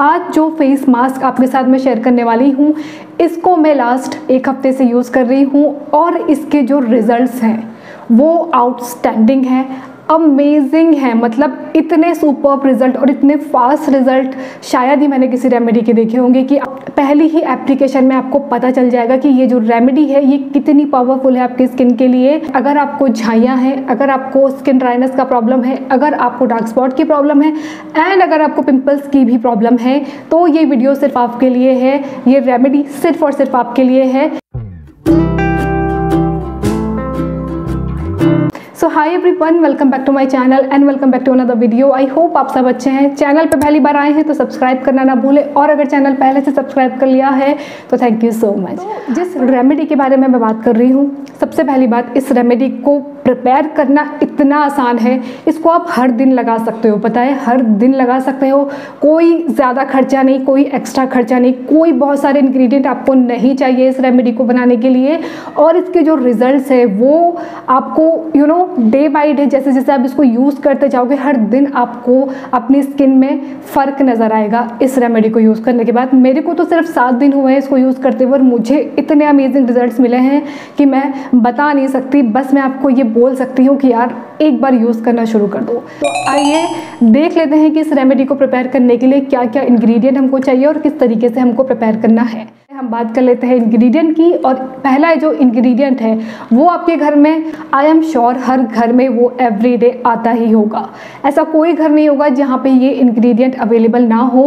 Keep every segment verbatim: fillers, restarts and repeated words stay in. आज जो face mask आपके साथ मैं शेयर करने वाली हूँ इसको मैं लास्ट एक हफ्ते से यूज़ कर रही हूँ और इसके जो रिज़ल्ट्स हैं वो आउटस्टैंडिंग है, अमेजिंग है। मतलब इतने सुपर्ब रिज़ल्ट और इतने फास्ट रिज़ल्ट शायद ही मैंने किसी रेमेडी के देखे होंगे कि पहली ही एप्लीकेशन में आपको पता चल जाएगा कि ये जो रेमेडी है ये कितनी पावरफुल है आपकी स्किन के लिए। अगर आपको झाइयाँ हैं, अगर आपको स्किन ड्राइनेस का प्रॉब्लम है, अगर आपको डार्क स्पॉट की प्रॉब्लम है एंड अगर आपको पिंपल्स की भी प्रॉब्लम है तो ये वीडियो सिर्फ आपके लिए है, ये रेमेडी सिर्फ और सिर्फ आपके लिए है। So hi everyone, welcome back to my channel and welcome back to another video. I hope आप सब अच्छे हैं। चैनल पे पहली बार आए हैं तो सब्सक्राइब करना ना भूलें और अगर चैनल पहले से सब्सक्राइब कर लिया है तो थैंक यू सो मच। तो जिस रेमेडी के बारे में मैं बात कर रही हूँ, सबसे पहली बात, इस रेमेडी को प्रिपेयर करना इतना आसान है, इसको आप हर दिन लगा सकते हो, पता है, हर दिन लगा सकते हो। कोई ज़्यादा खर्चा नहीं, कोई एक्स्ट्रा खर्चा नहीं, कोई बहुत सारे इंग्रेडिएंट आपको नहीं चाहिए इस रेमेडी को बनाने के लिए। और इसके जो रिज़ल्ट्स है वो आपको you know day by day जैसे जैसे आप इसको यूज़ करते जाओगे हर दिन आपको अपनी स्किन में फ़र्क नज़र आएगा। इस रेमेडी को यूज़ करने के बाद मेरे को तो सिर्फ सात दिन हुए हैं इसको यूज़ करते हुए और मुझे इतने अमेजिंग रिज़ल्ट मिले हैं कि मैं बता नहीं सकती। बस मैं आपको ये बोल सकती हूँ कि यार एक बार यूज़ करना शुरू कर दो। तो आइए देख लेते हैं कि इस रेमेडी को प्रिपेयर करने के लिए क्या क्या इंग्रेडिएंट हमको चाहिए और किस तरीके से हमको प्रिपेयर करना है। हम बात कर लेते हैं इंग्रेडिएंट की। और पहला जो इंग्रेडिएंट है वो आपके घर में, आई एम श्योर हर घर में वो एवरीडे आता ही होगा। ऐसा कोई घर नहीं होगा जहाँ पे ये इंग्रेडिएंट अवेलेबल ना हो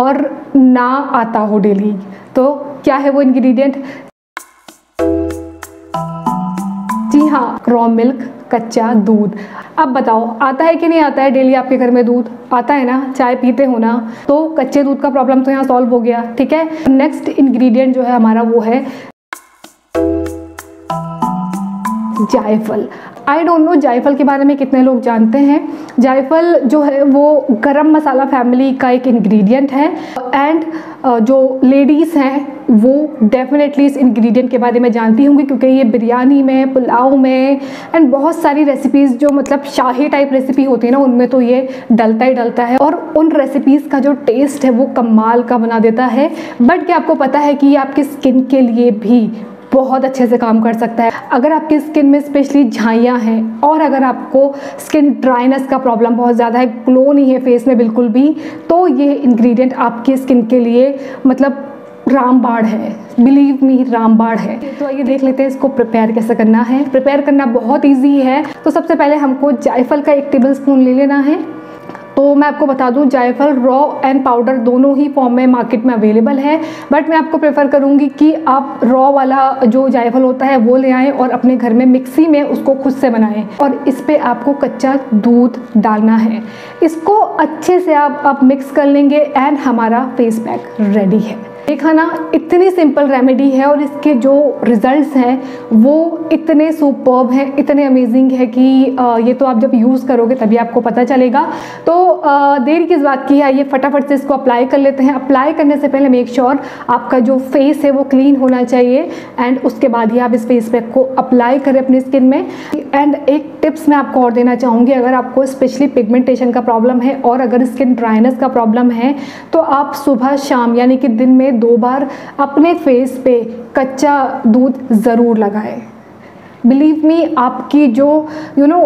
और ना आता हो डेली। तो क्या है वो इंग्रेडिएंट? जी हाँ, रॉ मिल्क, कच्चा दूध। अब बताओ आता है कि नहीं आता है? डेली आपके घर में दूध आता है ना, चाय पीते हो ना, तो कच्चे दूध का प्रॉब्लम तो यहाँ सॉल्व हो गया, ठीक है। नेक्स्ट इंग्रेडिएंट जो है हमारा वो है जायफल। आई डोंट नो जायफल के बारे में कितने लोग जानते हैं। जायफल जो है वो गरम मसाला फैमिली का एक इंग्रेडिएंट है एंड जो लेडीज़ हैं वो डेफिनेटली इस इंग्रेडिएंट के बारे में जानती होंगी क्योंकि ये बिरयानी में, पुलाव में एंड बहुत सारी रेसिपीज़ जो मतलब शाही टाइप रेसिपी होती है ना उनमें तो ये डलता ही डलता है और उन रेसिपीज़ का जो टेस्ट है वो कमाल का बना देता है। बट क्या आपको पता है कि ये आपकी स्किन के लिए भी बहुत अच्छे से काम कर सकता है? अगर आपकी स्किन में स्पेशली झाइयाँ हैं और अगर आपको स्किन ड्राइनेस का प्रॉब्लम बहुत ज़्यादा है, ग्लो नहीं है फेस में बिल्कुल भी, तो ये इंग्रेडिएंट आपकी स्किन के लिए मतलब रामबाण है, बिलीव मी रामबाण है। तो आइए देख लेते हैं इसको प्रिपेयर कैसे करना है। प्रिपेयर करना बहुत इजी है। तो सबसे पहले हमको जायफल का एक टेबल स्पून ले लेना है। तो मैं आपको बता दूं जायफल रॉ एंड पाउडर दोनों ही फॉर्म में मार्केट में अवेलेबल है, बट मैं आपको प्रेफर करूंगी कि आप रॉ वाला जो जायफल होता है वो ले आएँ और अपने घर में मिक्सी में उसको खुद से बनाएं और इस पे आपको कच्चा दूध डालना है। इसको अच्छे से आप आप मिक्स कर लेंगे एंड हमारा फेस पैक रेडी है। देखा ना, इतनी सिंपल रेमेडी है और इसके जो रिज़ल्ट्स हैं वो इतने सुपर्ब हैं, इतने अमेजिंग है कि ये तो आप जब यूज़ करोगे तभी आपको पता चलेगा। तो देर किस बात की है, ये फटाफट से इसको अप्लाई कर लेते हैं। अप्लाई करने से पहले मेक श्योर आपका जो फेस है वो क्लीन होना चाहिए एंड उसके बाद ही आप इस फेस पैक को अप्लाई करें अपनी स्किन में। एंड एक टिप्स मैं आपको और देना चाहूँगी, अगर आपको स्पेशली पिगमेंटेशन का प्रॉब्लम है और अगर स्किन ड्राइनेस का प्रॉब्लम है तो आप सुबह शाम यानी कि दिन में दो बार अपने फेस पे कच्चा दूध ज़रूर लगाएं। बिलीव मी, आपकी जो यू नो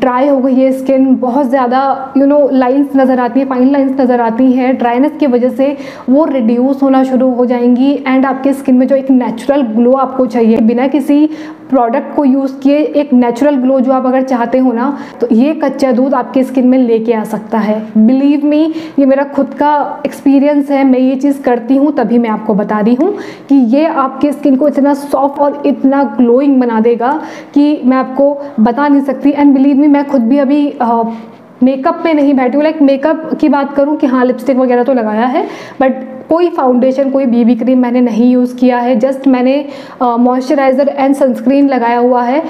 ड्राई हो गई है स्किन, बहुत ज़्यादा यू नो लाइंस नज़र आती हैं, फाइन लाइंस नज़र आती हैं ड्राइनेस की वजह से, वो रिड्यूस होना शुरू हो जाएंगी एंड आपके स्किन में जो एक नेचुरल ग्लो आपको चाहिए बिना किसी प्रोडक्ट को यूज़ किए, एक नेचुरल ग्लो जो आप अगर चाहते हो ना, तो ये कच्चा दूध आपकी स्किन में लेके आ सकता है। बिलीव मी, ये मेरा खुद का एक्सपीरियंस है, मैं ये चीज़ करती हूँ तभी मैं आपको बता रही हूँ कि ये आपकी स्किन को इतना सॉफ्ट और इतना ग्लोइंग बना देगा कि मैं आपको बता नहीं सकती। एंड बिलीव मी, मैं खुद भी अभी आ, मेकअप पे नहीं बैठी हूँ। लाइक मेकअप की बात करूँ कि हाँ लिपस्टिक वगैरह तो लगाया है बट कोई फाउंडेशन, कोई बीबी क्रीम मैंने नहीं यूज़ किया है। जस्ट मैंने मॉइस्चराइज़र एंड सनस्क्रीन लगाया हुआ है,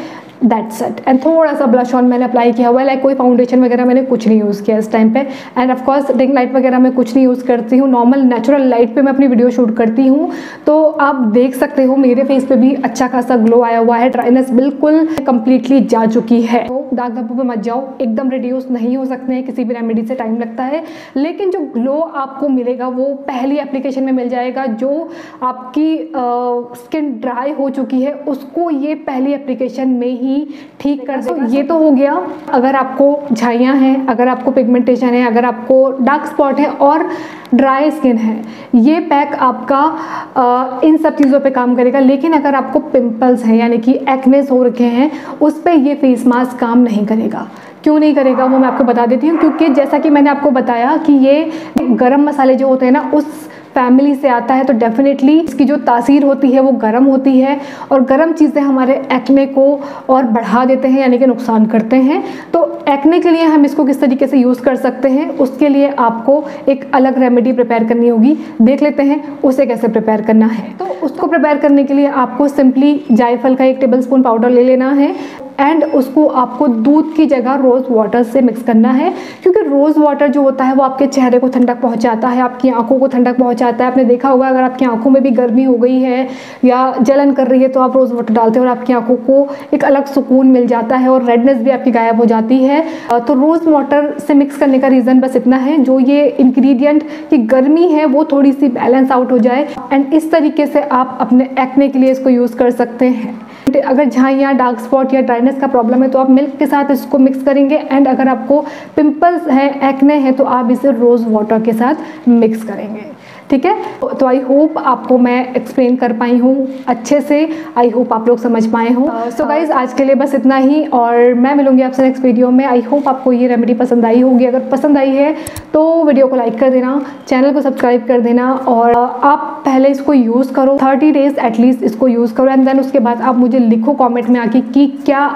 दैट्स इट। एंड थोड़ा सा ब्लश ऑन मैंने अप्लाई किया हुआ है। लाइक कोई फाउंडेशन वगैरह मैंने कुछ नहीं यूज़ किया इस टाइम पे। And of course ring light वगैरह मैं कुछ नहीं यूज़ करती हूँ, नॉर्मल नेचुरल लाइट पे मैं अपनी वीडियो शूट करती हूँ। तो आप देख सकते हो मेरे फेस पे भी अच्छा खासा ग्लो आया हुआ है, ड्राइनेस बिल्कुल कम्प्लीटली जा चुकी है। तो दाग धब्बों पे मत जाओ, एकदम रिड्यूस नहीं हो सकते हैं, किसी भी रेमेडी से टाइम लगता है। लेकिन जो ग्लो आपको मिलेगा वो पहली एप्लीकेशन में मिल जाएगा। जो आपकी स्किन ड्राई हो चुकी है उसको ये पहली एप्लीकेशन में ही ठीक कर देगा। ये तो हो गया अगर आपको झाइयाँ हैं, अगर आपको पिगमेंटेशन है, अगर आपको डार्क स्पॉट है और ड्राई स्किन है, ये पैक आपका आ, इन सब चीज़ों पे काम करेगा। लेकिन अगर आपको पिंपल्स हैं यानी कि एक्नेस हो रखे हैं उस पे ये फेस मास्क काम नहीं करेगा। क्यों नहीं करेगा वो मैं आपको बता देती हूँ, क्योंकि जैसा कि मैंने आपको बताया कि ये गरम मसाले जो होते हैं ना उस फैमिली से आता है, तो डेफिनेटली इसकी जो तासीर होती है वो गर्म होती है और गर्म चीज़ें हमारे एक्ने को और बढ़ा देते हैं यानी कि नुकसान करते हैं। तो एक्ने के लिए हम इसको किस तरीके से यूज़ कर सकते हैं उसके लिए आपको एक अलग रेमेडी प्रिपेयर करनी होगी। देख लेते हैं उसे कैसे प्रिपेयर करना है। तो उसको प्रिपेयर करने के लिए आपको सिंपली जायफल का एक टेबल स्पून पाउडर ले लेना है एंड उसको आपको दूध की जगह रोज़ वाटर से मिक्स करना है, क्योंकि रोज़ वाटर जो होता है वो आपके चेहरे को ठंडक पहुंचाता है, आपकी आंखों को ठंडक पहुंचाता है। आपने देखा होगा अगर आपकी आंखों में भी गर्मी हो गई है या जलन कर रही है तो आप रोज़ वाटर डालते हो और आपकी आंखों को एक अलग सुकून मिल जाता है और रेडनेस भी आपकी गायब हो जाती है। तो रोज़ वाटर से मिक्स करने का रीज़न बस इतना है जो ये इन्ग्रीडियंट की गर्मी है वो थोड़ी सी बैलेंस आउट हो जाए एंड इस तरीके से आप अपने एक्ने के लिए इसको यूज़ कर सकते हैं। अगर झाइयाँ, डार्क स्पॉट या ड्राइनेस का प्रॉब्लम है तो आप मिल्क के साथ इसको मिक्स करेंगे एंड अगर आपको पिंपल्स हैं, एक्ने हैं तो आप इसे रोज़ वाटर के साथ मिक्स करेंगे। ठीक है, तो आई होप आपको मैं एक्सप्लेन कर पाई हूँ अच्छे से, आई होप आप लोग समझ पाए हों। सो गाइज़ आज के लिए बस इतना ही और मैं मिलूंगी आपसे नेक्स्ट वीडियो में। आई होप आपको ये रेमेडी पसंद आई होगी, अगर पसंद आई है तो वीडियो को लाइक कर देना, चैनल को सब्सक्राइब कर देना और आप पहले इसको यूज़ करो, थर्टी डेज़ एटलीस्ट इसको यूज़ करो एंड देन उसके बाद आप मुझे लिखो कॉमेंट में आके कि क्या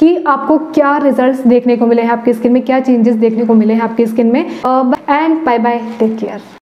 कि आपको क्या रिजल्ट्स देखने को मिले हैं, आपकी स्किन में क्या चेंजेस देखने को मिले हैं आपकी स्किन में। And bye bye, take care.